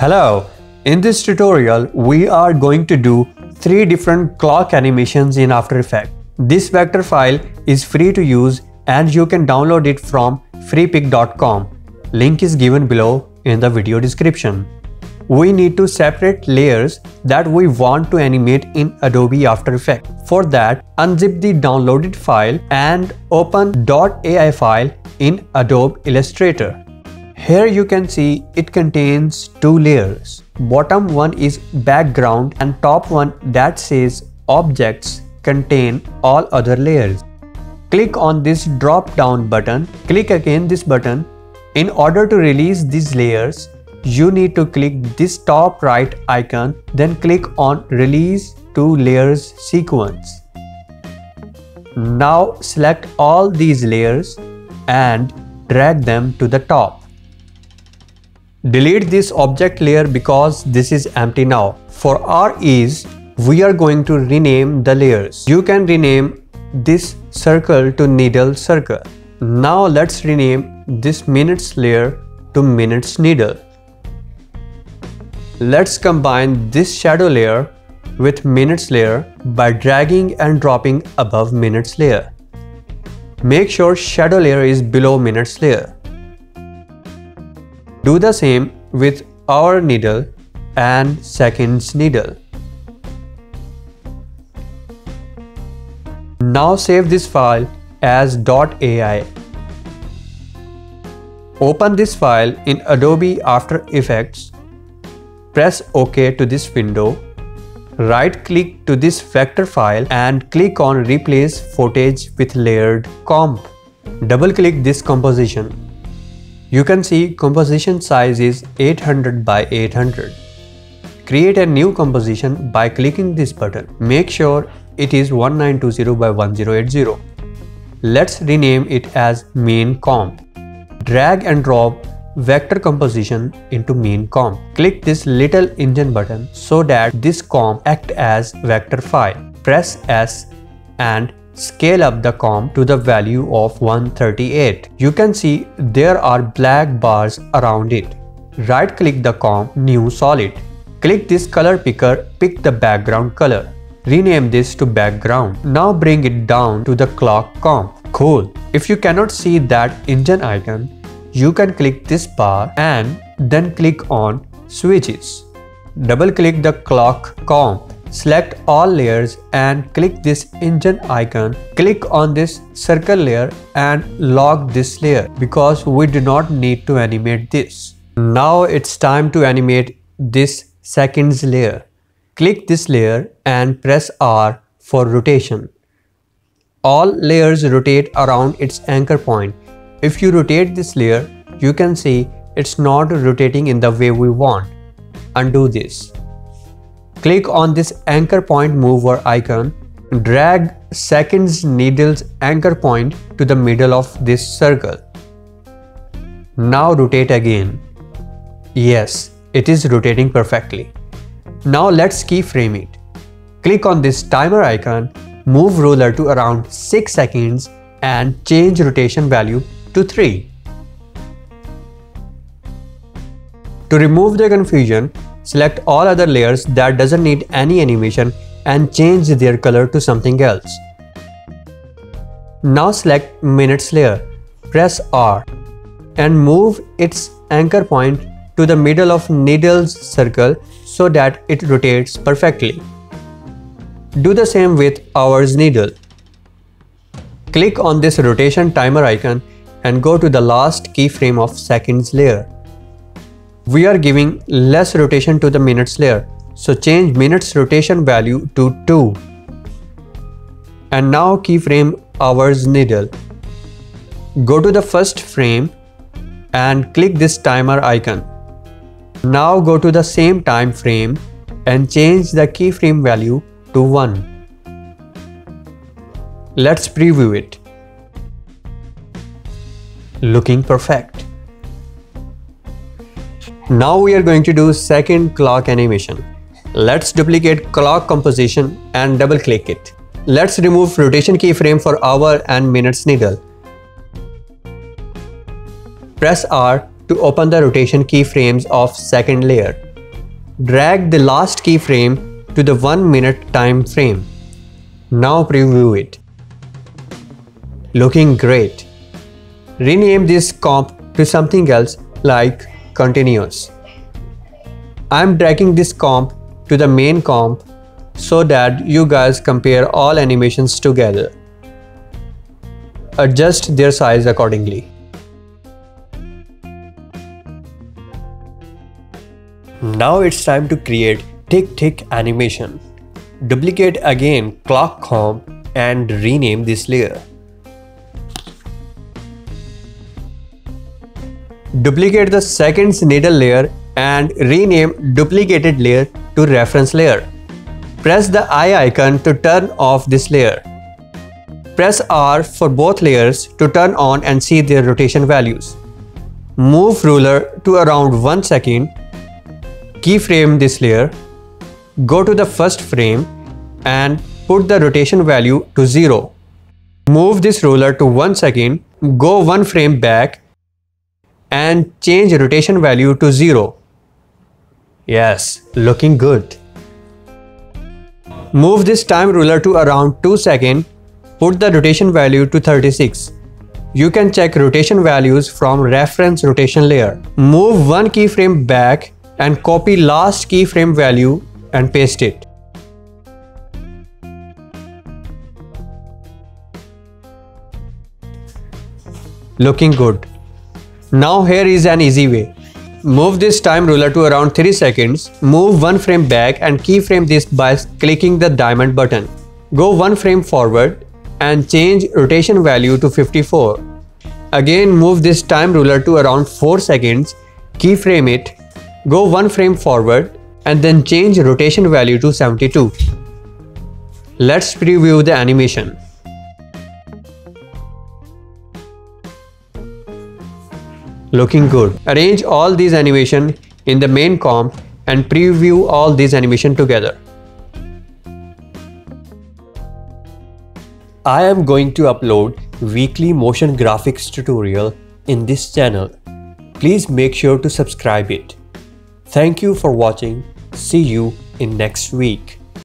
Hello! In this tutorial, we are going to do 3 different clock animations in After Effects. This vector file is free to use and you can download it from freepik.com. Link is given below in the video description. We need to separate layers that we want to animate in Adobe After Effects. For that, unzip the downloaded file and open .ai file in Adobe Illustrator. Here you can see it contains 2 layers. Bottom one is background and top one that says objects contain all other layers. Click on this drop down button. Click again this button. In order to release these layers, you need to click this top right icon, then click on Release to Layers Sequence. Now select all these layers and drag them to the top. Delete this object layer because this is empty now. For our ease, we are going to rename the layers. You can rename this circle to needle circle. Now let's rename this minutes layer to minutes needle. Let's combine this shadow layer with minutes layer by dragging and dropping above minutes layer. Make sure shadow layer is below minutes layer. Do the same with hour needle and seconds needle. Now save this file as .ai. Open this file in Adobe After Effects. Press OK to this window. Right click to this vector file and click on Replace Footage with Layered Comp. Double click this composition. You can see composition size is 800 by 800. Create a new composition by clicking this button. Make sure it is 1920 by 1080. Let's rename it as Main Comp. Drag and drop vector composition into main comp. Click this little engine button so that this comp acts as vector file. Press S and scale up the comp to the value of 138. You can see there are black bars around it. Right click the comp, new solid. Click this color picker, pick the background color. Rename this to background. Now bring it down to the clock comp. Cool. If you cannot see that engine icon, you can click this bar and then click on switches. Double click the clock comp. Select all layers and click this engine icon. Click on this circle layer and lock this layer because we do not need to animate this. Now it's time to animate this seconds layer. Click this layer and press R for rotation. All layers rotate around its anchor point. If you rotate this layer, you can see it's not rotating in the way we want. Undo this. Click on this anchor point mover icon. Drag seconds needle's anchor point to the middle of this circle. Now rotate again. Yes, it is rotating perfectly. Now let's keyframe it. Click on this timer icon. Move ruler to around 6 seconds and change rotation value to 3. To remove the confusion, select all other layers that doesn't need any animation and change their color to something else. Now select minutes layer, press R and move its anchor point to the middle of needle's circle so that it rotates perfectly. Do the same with hours needle. Click on this rotation timer icon and go to the last keyframe of seconds layer. We are giving less rotation to the minutes layer, so change minutes rotation value to 2. And now keyframe hours needle. Go to the first frame and click this timer icon. Now go to the same time frame and change the keyframe value to 1. Let's preview it. Looking perfect. Now we are going to do second clock animation. Let's duplicate clock composition and double click it. Let's remove rotation keyframe for hour and minutes needle. Press R to open the rotation keyframes of second layer. Drag the last keyframe to the 1 minute time frame. Now preview it. Looking great. Rename this comp to something else like continuous. I'm dragging this comp to the main comp so that you guys compare all animations together. Adjust their size accordingly. Now it's time to create tick-tick animation. Duplicate again clock comp and rename this layer. Duplicate the second needle layer and rename duplicated layer to reference layer. Press the eye icon to turn off this layer. Press R for both layers to turn on and see their rotation values. Move ruler to around 1 second. Keyframe this layer. Go to the first frame and put the rotation value to 0. Move this ruler to 1 second. Go 1 frame back and change rotation value to 0. Yes, looking good. Move this time ruler to around 2 seconds, put the rotation value to 36. You can check rotation values from reference rotation layer. Move one keyframe back and copy last keyframe value and paste it. Looking good. Now here is an easy way. Move this time ruler to around 3 seconds, move one frame back and keyframe this by clicking the diamond button. Go one frame forward and change rotation value to 54. Again move this time ruler to around 4 seconds, keyframe it, go one frame forward and then change rotation value to 72. Let's preview the animation. Looking good. Arrange all these animation in the main comp and preview all these animation together. I am going to upload weekly motion graphics tutorial in this channel. Please make sure to subscribe it. Thank you for watching. See you in next week.